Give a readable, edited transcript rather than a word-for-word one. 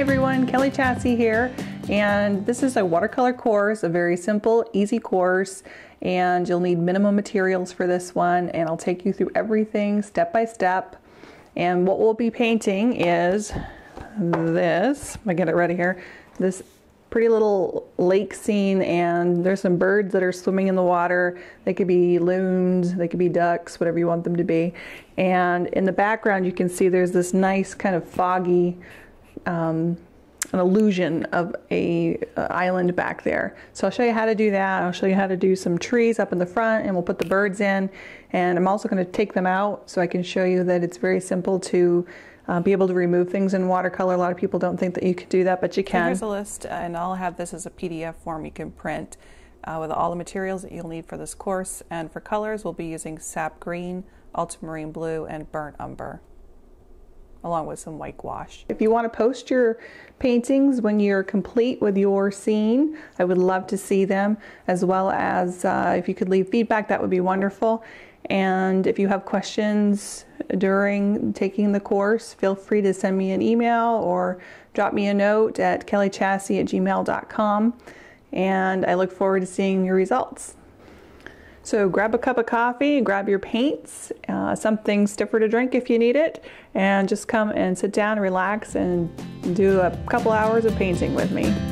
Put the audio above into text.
Hi everyone, Kellie Chasse here, and this is a watercolor course, a very simple, easy course, and you'll need minimum materials for this one, and I'll take you through everything step by step. And what we'll be painting is this, I get it ready here, this pretty little lake scene, and there's some birds that are swimming in the water. They could be loons, they could be ducks, whatever you want them to be. And in the background you can see there's this nice kind of foggy an illusion of a island back there. So I'll show you how to do that. I'll show you how to do some trees up in the front, and we'll put the birds in, and I'm also going to take them out so I can show you that it's very simple to be able to remove things in watercolor. A lot of people don't think that you can do that, but you can. So here's a list, and I'll have this as a PDF form you can print with all the materials that you'll need for this course. And for colors, we'll be using sap green, ultramarine blue, and burnt umber, along with some white gouache. If you want to post your paintings when you're complete with your scene, I would love to see them, as well as if you could leave feedback, that would be wonderful. And if you have questions during taking the course, feel free to send me an email or drop me a note at kelliechasse@gmail.com, and I look forward to seeing your results. So grab a cup of coffee, grab your paints, something stiffer to drink if you need it, and just come and sit down, relax, and do a couple hours of painting with me.